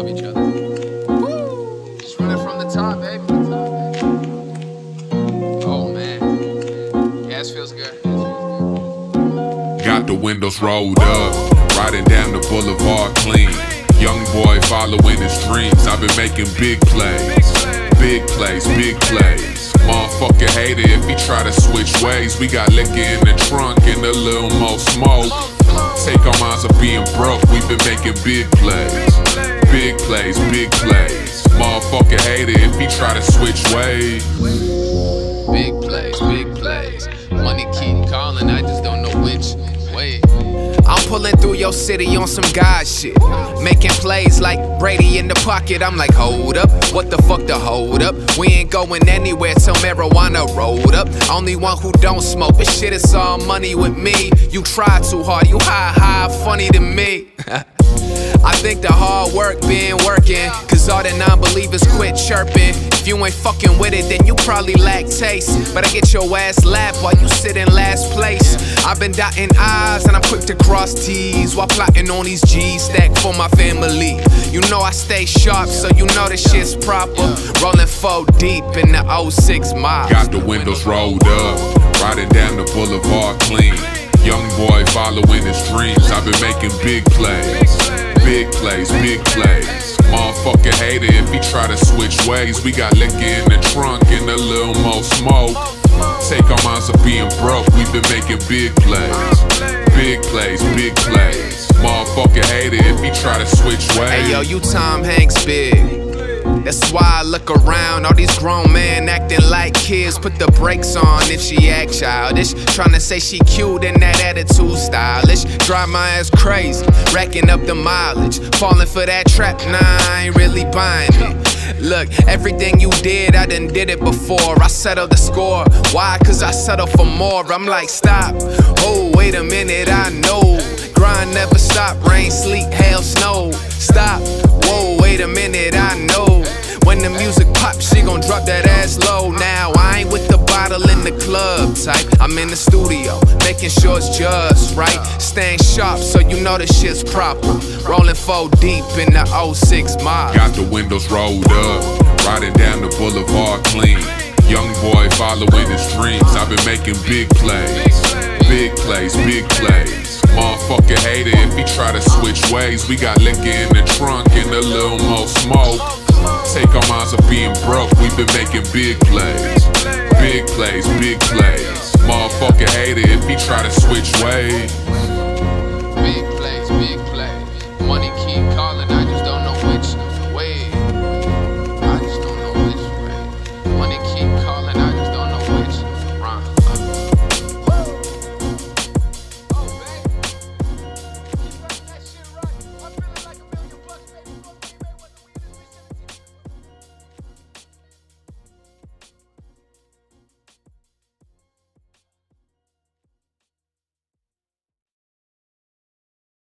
love each other. Woo! Just run it from the top, baby. Oh, man. Gas feels good. Got the windows rolled up, riding down the boulevard clean. Young boy following his dreams. I've been making big plays. Big plays, big plays. Motherfucker hater if he try to switch ways. We got liquor in the trunk and a little more smoke. Take our minds off being broke. We've been making big plays. Big plays, big plays. Motherfucker hater if he try to switch ways. Big plays, big plays. Money keep calling, I just don't know which way. I'm pulling through your city on some God shit, making plays like Brady in the pocket. I'm like, hold up, what the fuck to hold up? We ain't going anywhere till marijuana rolled up. Only one who don't smoke, but shit, it's all money with me. You try too hard, you high, funny to me. I think the hard work been working, cause all the non-believers quit chirping. If you ain't fucking with it, then you probably lack taste. But I get your ass lapped while you sit in last place. I've been dotting I's and I'm quick to cross T's, while plotting on these G's stack for my family. You know I stay sharp, so you know this shit's proper. Rolling 4 deep in the 06 mob. Got the windows rolled up, riding down the boulevard clean. Young boy following his dreams. I've been making big plays. Big plays, big plays. Motherfucker hater if he try to switch ways. We got liquor in the trunk and a little more smoke. Take our minds off being broke. We've been making big plays. Big plays, big plays. Motherfucker hater if he try to switch ways. Hey yo, you Tom Hanks big. That's why I look around, all these grown men acting like kids. Put the brakes on if she act childish. Tryna say she cute and that attitude stylish. Drive my ass crazy, racking up the mileage. Falling for that trap, nah, I ain't really buying it. Look, everything you did, I done did it before. I settled the score, why? Cause I settle for more. I'm like, stop, oh, wait a minute, I know. Grind never stop, rain, sleet, hail, snow. Stop, whoa, wait a minute, I know. When the music pops, she gon' drop that ass low. Now, I ain't with the bottle in the club type. I'm in the studio, making sure it's just right. Staying sharp, so you know the shit's proper. Rolling 4 deep in the 06 mob. Got the windows rolled up, riding down the boulevard clean. Young boy following his dreams. I've been making big plays. Big plays, big plays. Motherfucker hater if he try to switch ways. We got liquor in the trunk and a little more smoke. Take our minds off being broke, we've been making big plays. Big plays, big plays. Motherfucker hater if he try to switch ways. Big plays, big plays. Money keep